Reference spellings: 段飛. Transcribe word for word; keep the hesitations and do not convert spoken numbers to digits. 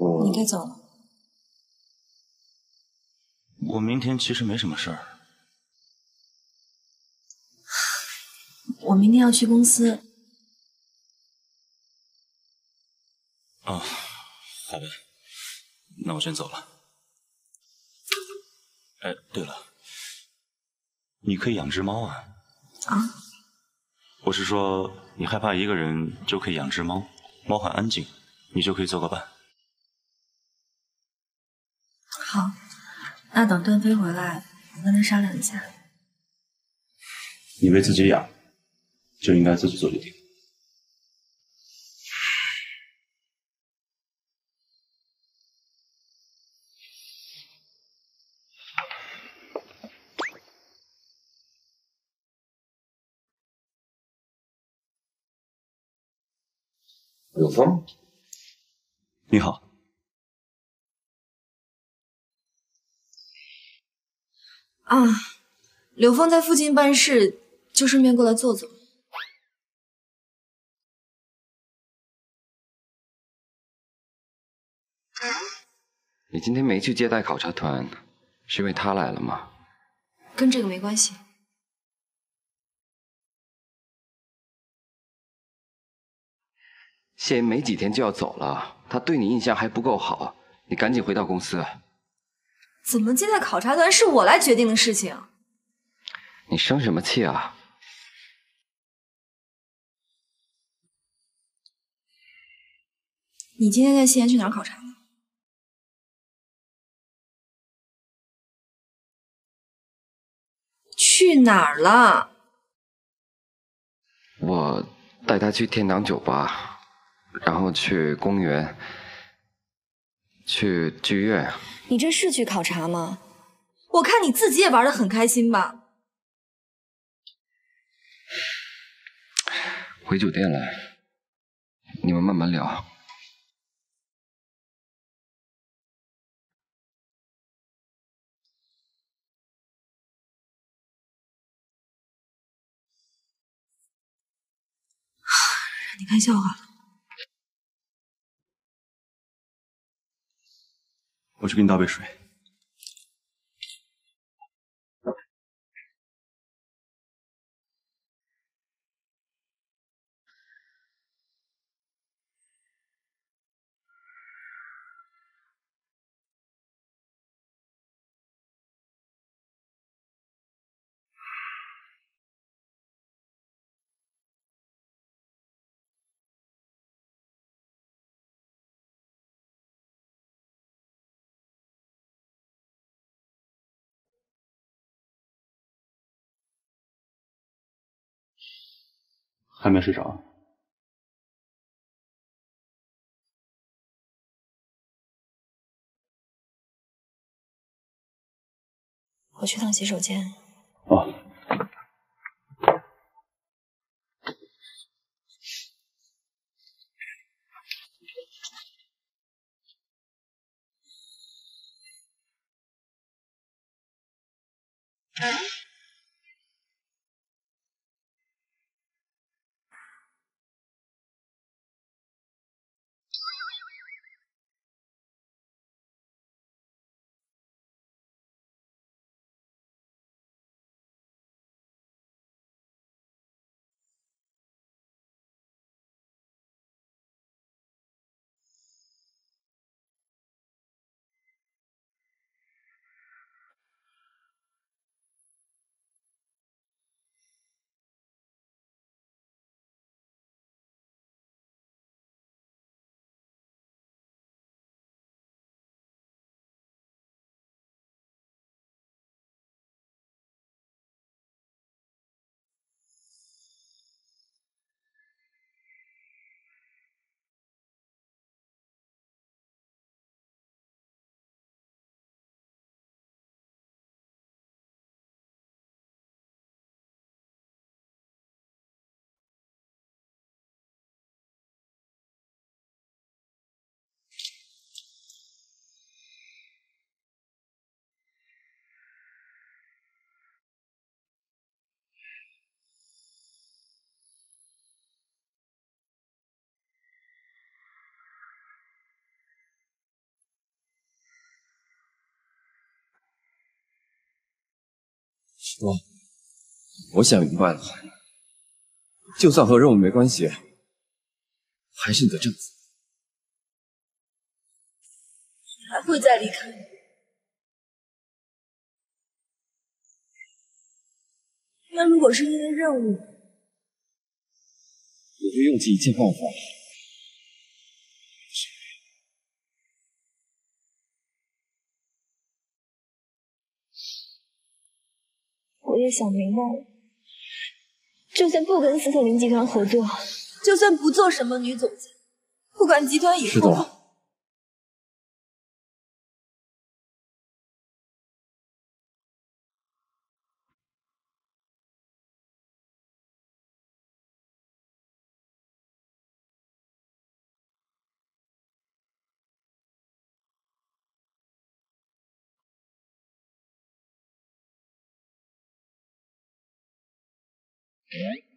嗯、你该走了。我明天其实没什么事儿。我明天要去公司。哦，好吧，那我先走了。哎，对了，你可以养只猫啊。啊？我是说，你害怕一个人就可以养只猫，猫很安静，你就可以做个伴。 好，那等段飞回来，我跟他商量一下。你为自己养，就应该自己做决定。有风，你好。 啊，柳峰在附近办事，就顺便过来坐坐。你今天没去接待考察团，是因为他来了吗？跟这个没关系。谢言没几天就要走了，他对你印象还不够好，你赶紧回到公司。 怎么接待考察团是我来决定的事情。你生什么气啊？你今天带谢言去哪儿考察呢？去哪儿了？我带他去天堂酒吧，然后去公园，去剧院。 你这是去考察吗？我看你自己也玩得很开心吧。回酒店了，你们慢慢聊。让你看笑话了。 我去给你倒杯水。还没睡着、啊？我去趟洗手间。哦。嗯我我想明白了，就算和任务没关系，还是你的正子。还会再离开。那如果是因为任务，我会用尽一切办法。 我也想明白了，就算不跟斯特林集团合作，就算不做什么女总裁，不管集团以后……是的。All right.